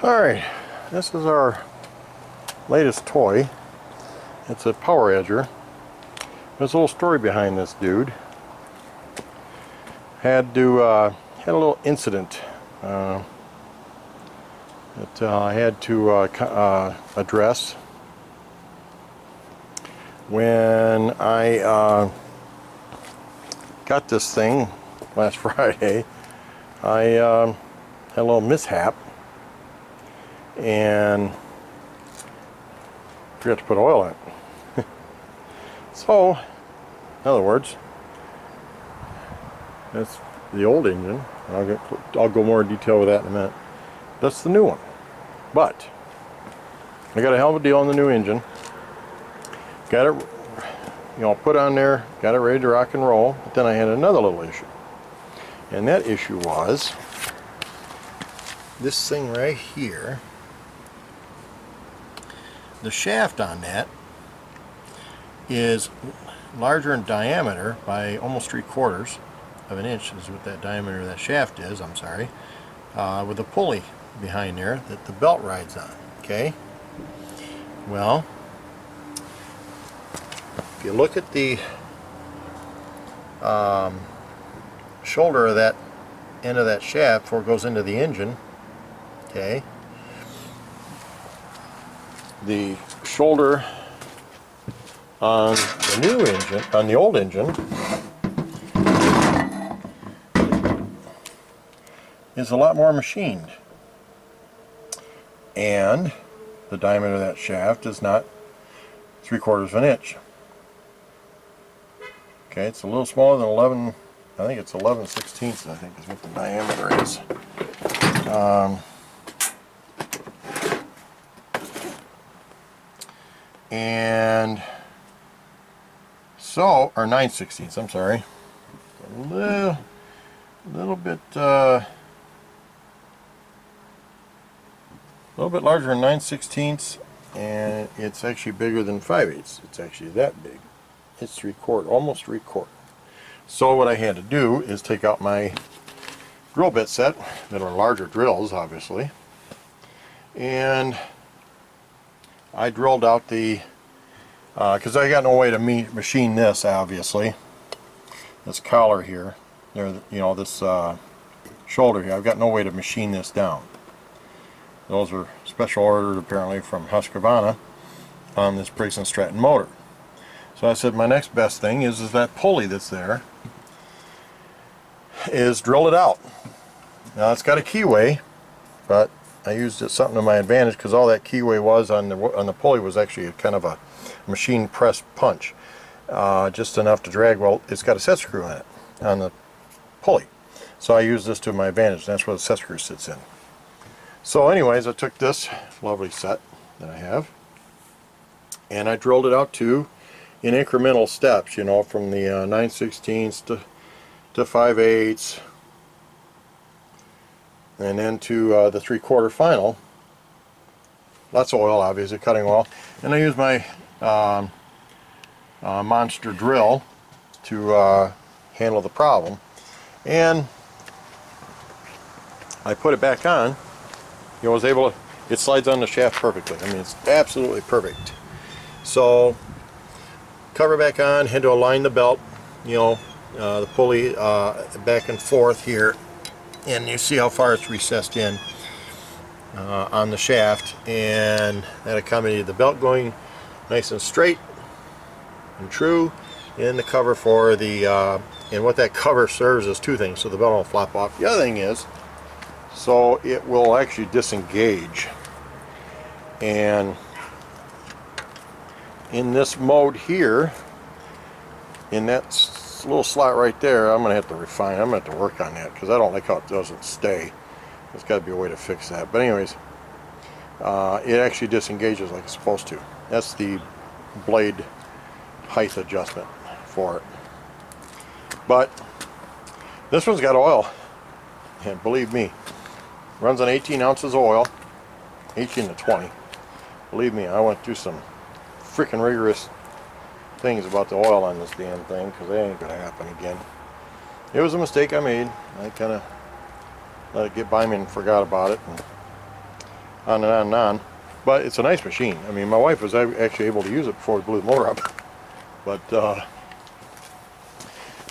All right, this is our latest toy. It's a power edger. There's a little story behind this dude. Had a little incident that I had to address when I got this thing last Friday. I had a little mishap and forgot to put oil in it. So, in other words, that's the old engine. I'll go more in detail with that in a minute. That's the new one. But I got a hell of a deal on the new engine. Got it, you know, put on there, got it ready to rock and roll. But then I had another little issue. And that issue was this thing right here. The shaft on that is larger in diameter by almost 3/4 of an inch is what that diameter of that shaft is, I'm sorry, with a pulley behind there that the belt rides on, okay? Well, if you look at the shoulder of that end of that shaft before it goes into the engine, okay, the shoulder on the new engine, on the old engine, is a lot more machined, and the diameter of that shaft is not 3/4 of an inch. Okay, it's a little smaller than 11, I think it's 11/16, I think is what the diameter is. And so, or 9/16, I'm sorry, a little bit a little bit larger than 9/16, and it's actually bigger than 5/8. It's actually that big. It's 3/4, almost 3/4. So what I had to do is take out my drill bit set, that are larger drills, obviously, and I drilled out the, because I got no way to machine this, obviously, this collar here, there, you know, this shoulder here. I've got no way to machine this down. Those are special ordered apparently from Husqvarna on this Briggs and Stratton motor. So I said my next best thing is that pulley that's there is drill it out. Now it's got a keyway, but I used it something to my advantage because all that keyway was on the pulley was actually a kind of a machine press punch, just enough to drag. Well, it's got a set screw in it on the pulley, so I used this to my advantage. That's where the set screw sits in. So anyways, I took this lovely set that I have and I drilled it out too in incremental steps, you know, from the 9/16 to 5/8 and then to the 3/4 final. Lots of oil, obviously, cutting oil. And I used my monster drill to handle the problem. And I put it back on. You know, was able to, it slides on the shaft perfectly. I mean, it's absolutely perfect. So, cover back on, had to align the belt, you know, the pulley back and forth here. And you see how far it's recessed in on the shaft. And that accommodated the belt going nice and straight and true. And the cover for the, and what that cover serves is two things, so the belt won't flop off. The other thing is, so it will actually disengage, and in this mode here, in that little slot right there, I'm going to have to refine, I'm going to have to work on that because I don't like how it doesn't stay. There's got to be a way to fix that, but anyways, it actually disengages like it's supposed to. That's the blade height adjustment for it. But this one's got oil, and believe me, runs on 18 ounces of oil, 18 to 20. Believe me, I went through some freaking rigorous things about the oil on this damn thing because that ain't going to happen again. It was a mistake I made. I kind of let it get by me and forgot about it. And on and on and on. But it's a nice machine. I mean, my wife was actually able to use it before we blew the motor up. But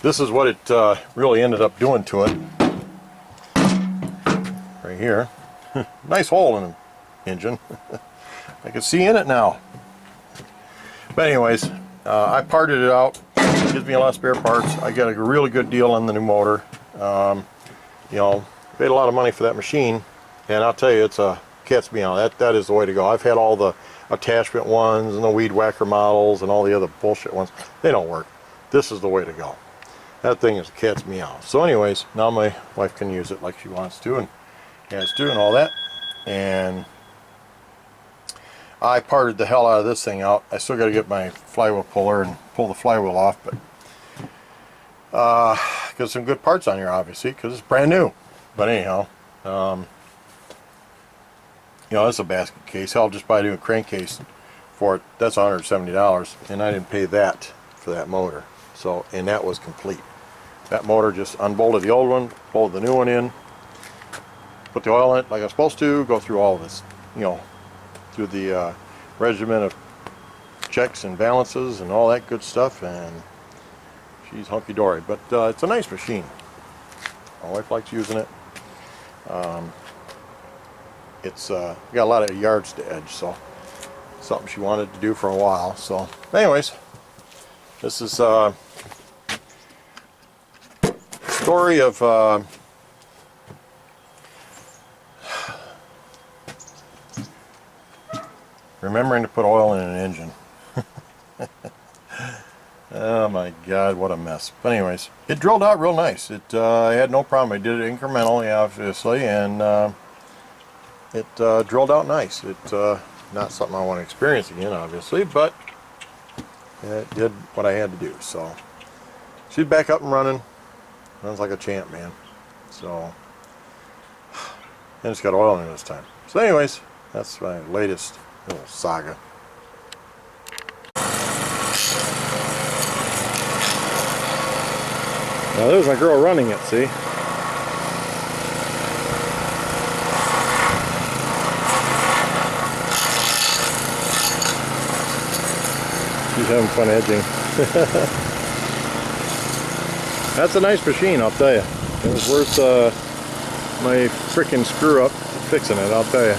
this is what it really ended up doing to it. Right here. Nice hole in the engine. I can see in it now. But anyways, I parted it out. It gives me a lot of spare parts. I got a really good deal on the new motor. You know, paid a lot of money for that machine, and I'll tell you, it's a cat's meow. That is the way to go. I've had all the attachment ones and the weed whacker models and all the other bullshit ones. They don't work. This is the way to go. That thing is a cat's meow. So anyways, now my wife can use it like she wants to and has to and all that. And I parted the hell out of this thing out. I still got to get my flywheel puller and pull the flywheel off, but got some good parts on here, obviously, because it's brand new. But anyhow, you know, it's a basket case. I'll just buy a new crankcase for it. That's $170, and I didn't pay that for that motor. So, and that was complete. That motor just unbolted the old one, bolted the new one in, put the oil in it like I'm supposed to. Go through all of this, you know, through the regimen of checks and balances and all that good stuff. And she's hunky-dory, but it's a nice machine. My wife likes using it. It's got a lot of yards to edge, so something she wanted to do for a while. So anyways, this is story of remembering to put oil in an engine. Oh my God, what a mess. But anyways, it drilled out real nice. It I had no problem. I did it incrementally, obviously, and it drilled out nice. It not something I want to experience again, obviously, but it did what I had to do. So she's back up and running. Runs like a champ, man. So, and it's got oil in it this time. So anyways, that's my latest little saga. Now there's my girl running it, see? She's having fun edging. That's a nice machine, I'll tell you. It was worth my frickin' screw up fixing it, I'll tell you.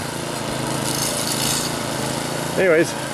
Anyways.